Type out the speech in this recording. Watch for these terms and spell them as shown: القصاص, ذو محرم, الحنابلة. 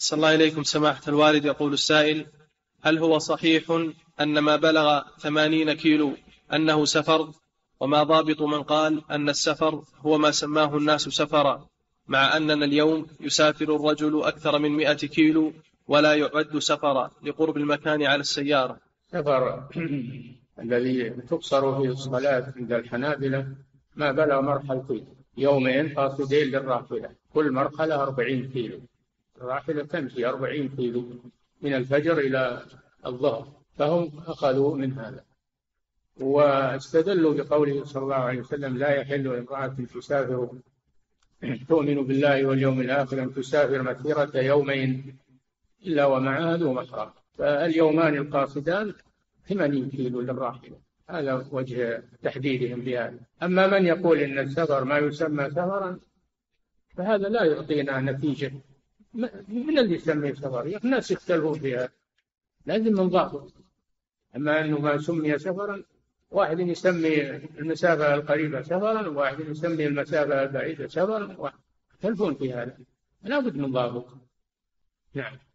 أحسن الله إليكم سماحة الوالد. يقول السائل: هل هو صحيح أن ما بلغ 80 كيلو أنه سفر؟ وما ضابط من قال أن السفر هو ما سماه الناس سفرا، مع أننا اليوم يسافر الرجل أكثر من 100 كيلو ولا يعد سفرا لقرب المكان على السيارة؟ سفر الذي تقصر فيه الصلاة عند الحنابلة ما بلغ مرحلتين، يومين قاصدين للراحلة، كل مرحلة 40 كيلو، الراحلة تمشي 40 كيلو من الفجر إلى الظهر، فهم أخذوا من هذا. واستدلوا بقوله صلى الله عليه وسلم: لا يحل لامرأة تسافر تؤمن بالله واليوم الآخر أن تسافر مسيرة يومين إلا ومعها ذو محرم. فاليومان القاصدان 80 كيلو للراحلة، هذا وجه تحديدهم بهذا. أما من يقول إن السفر ما يسمى سفرا فهذا لا يعطينا نتيجة. من اللي يسميه سفر؟ الناس يختلفون فيها، لازم من ضابط. أما أنه ما سمي سفرا، واحد يسمي المسافة القريبة سفرا، وواحد يسمي المسافة البعيدة سفرا، واحد يختلفون في هذا، لا بد من ضابط. نعم.